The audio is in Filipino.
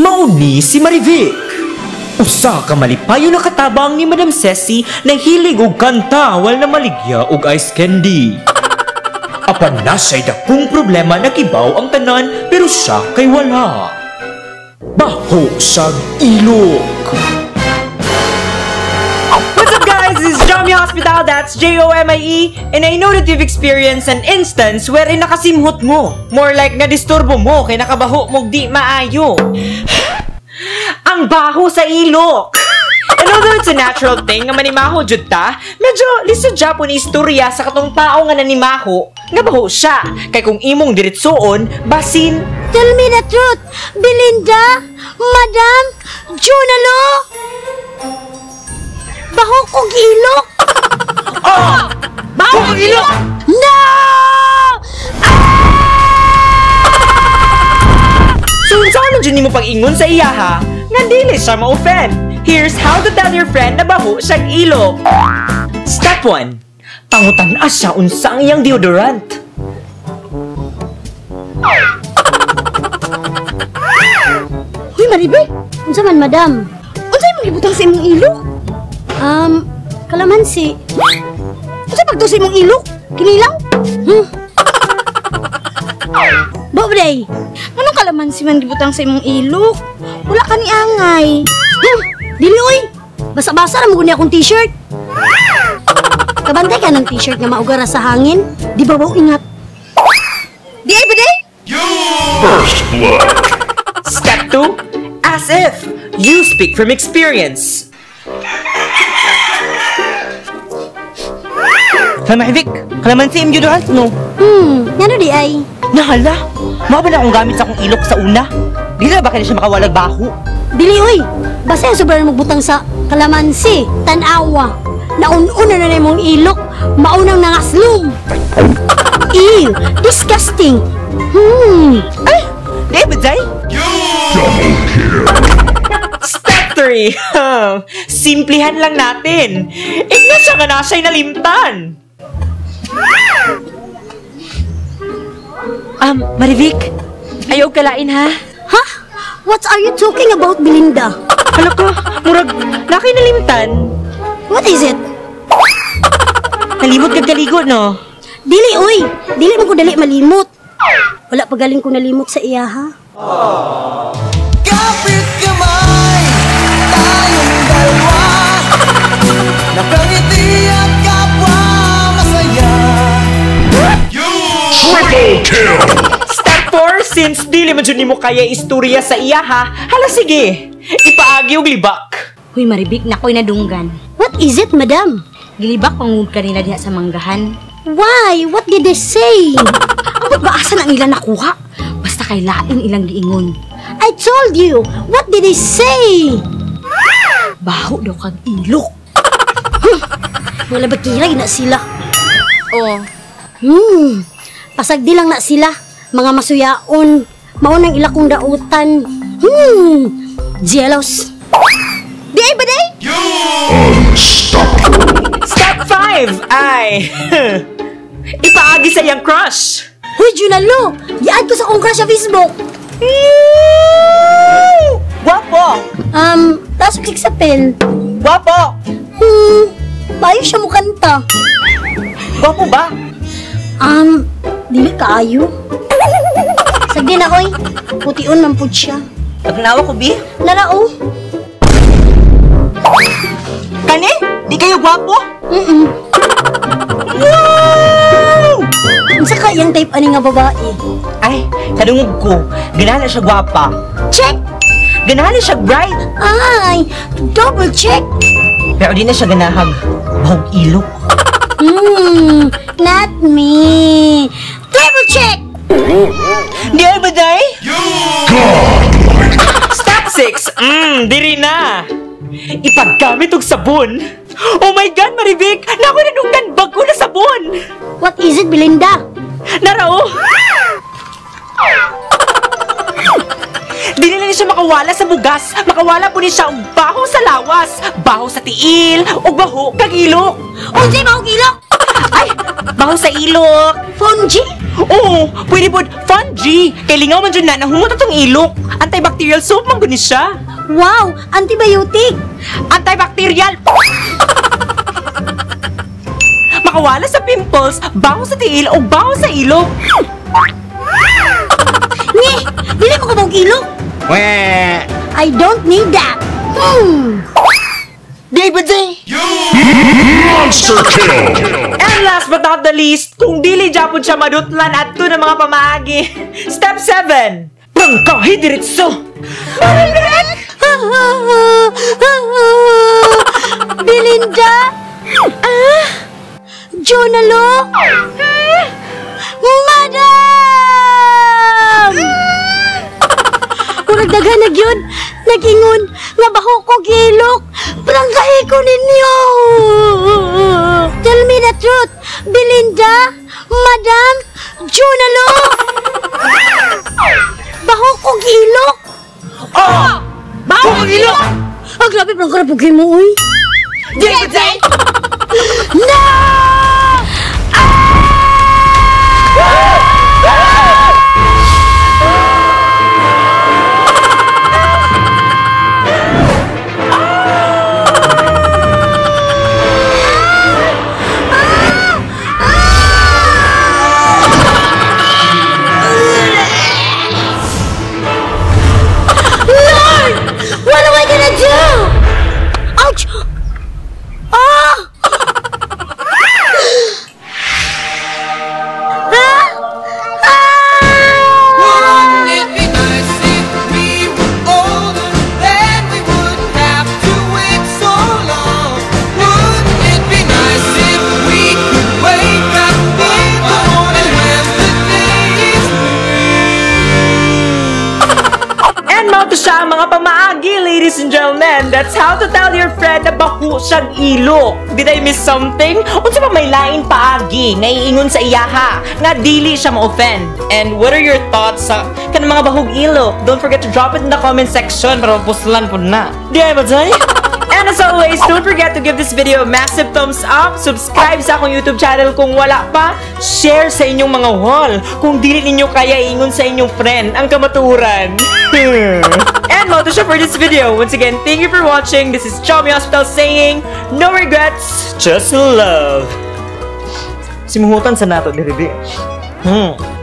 mao ni si Marivic. Usa ka malipayo na katabang ni Madame Cece na hilig og kanta wal na maligya og ice candy. Apan na siya'y dakong problema na kibaw ang tanan pero siya kay wala. Baho siyang ilok. This is Jomie Hospital, that's J-O-M-I-E, and I know that you've experienced an instance wherein nakasimhot mo. More like na-disturbo mo kay nakabaho mong di maayo. Ang baho sa ilok! And although it's a natural thing nga manimaho jutta, medyo lisod dya po ni istorya sa katong tao nga nanimaho, nga baho siya. Kay kung imong diritsoon, basin... Tell me the truth, Belinda, Madame, Junalou! Baho kong ilok! Oh! Baho kong ilok! No! Ah! So, saan mo dyan mo pag-ingon sa iya ha? Nga dili siya ma-offend. Here's how to tell your friend na baho siyang ilok. Step 1. Pangutan-a siya unsa ang iyang deodorant. Uy, Maribe! Unsa man, madam? Unsa yung magibutang sa imong ilok? Kalamansi. Kasi pagtusin mong ilok? Kinilaw? Hmm? Bobrey, anong kalamansi man gibutang sa imong ilok? Wala ka ni angay. Hmm? Dili, oy! Basa-basa na maguni akong t-shirt. Kabantay ka ng t-shirt na maugara sa hangin. Di ba wow, ingat? Di ay, bade? First blood. Step 2. As if you speak from experience. Marivic, kalamansi yung deodorant, no? Ano di ay? Nahala, mga ba na akong gamit sa akong ilok sa una? Dili na ba kaya siya makawalag baho? Dili, oy! Basta yung sobrang magbutang sa kalamansi, tanawa, naun-una na mong ilok, maunang nangaslong. Ew, disgusting! Ay, di ba day? Double kill! Step 3! Simplihan lang natin! Ignasya ka na siya'y nalimtan! Marivic, ayaw kalain ha? Ha? What are you talking about, Belinda? Alam ko, murag, nakay nalimtan. What is it? Nalimot kagdaligo, no? Dili, oy! Dili mo ko dali malimot. Wala pagaling ko nalimot sa iya, ha? Kapit kamay, tayong dalawa. Nakangiti at kapwa. Triple kill! Step 4, since dili man dyan mo kaya istorya sa iya ha, hala sige, ipaagi og libak. Uy Marivic, nakoy nadunggan. What is it, madam? Gilibak pangungod ka nila diha sa manggahan. Why? What did they say? Ang baasan ang ilang nakuha? Basta kay lain ilang giingon. I told you, what did they say? Baho daw kang ilok. Wala ba kiray na sila? Oo. Pasagdi lang na sila, mga masuyaon, maunang ila kong dautan. Jealous. Di ay ba day? Step 5, ay, ipaagi sa iyang crush. Hoy, Junalou, diad ko sa akong crush sa Facebook. Guwapo. Tapos click sa pen. Guwapo. Bayo siya mo kanta. Guwapo ba? Dili kaayo. Sagdi na, oy. Pution man pud siya. Pagnawa ko, bi? Narao. Kani? Di kayo gwapo? No! Unsa ka yang type ani nga babae? Ay, kadungog ko. Ganahan siya gwapa. Check! Ganahan siya bright. Ay, double check! Pero di na siya ganahag. Bahog ilok. Not me. Double check! Di ay ba day? Step 6. Diri na. Ipaggamit og sabon. Oh my God, Marivic! Nako nadunggan bago na sabon! What is it, Belinda? Narao! Dili na niya siya makawala sa bugas. Makawala po niya siya og baho sa lawas, baho sa tiil, og baho kag ilok. Unsay baho ilok? Ay, baho sa ilok. Fungi? Oo, pwede po. Fun G. Kailingaw man dyan na nahumot atong ilok. Antibacterial soap man guni siya. Wow, antibiotic. Antibacterial. Makawala sa pimples, baho sa tiil o baho sa ilok. Nye, dili mo ka bang ilok? Weh. I don't need that. David J. Monster Kill. And last but not the least, kung dili japon siya madutlan at to ng mga pamaagi. Step 7. Pangkahi diretso. Belinda? Ah? Junalou? Madam! Murag daghanag yun, nagingon, nga baho ko gilok, prangkahi ko ninyo! Tell me the truth, Belinda, Madam, Junalou, baho ko gilok! Oh! Baho ko gilok! Ah, grabe, prangkarapugin mo, uy! David Zay! No! That's how to tell your friend na baho siyang ilok. Did I miss something? Unsa pa may lain paagi na iingon sa iyaha na dili siya ma-offend. And what are your thoughts sa kanang mga bahog ilok? Don't forget to drop it in the comment section para mapustulan po na. Di ay ba, Jai? And as always, don't forget to give this video a massive thumbs up, subscribe sa akong YouTube channel kung wala pa, share sa inyong mga wall kung dili ninyo kaya iingon sa inyong friend ang kamaturan. And Maho Jutta for this video. Once again, thank you for watching. This is Chommy Hospital saying, no regrets, just love. Simuhutan sa nato, diri.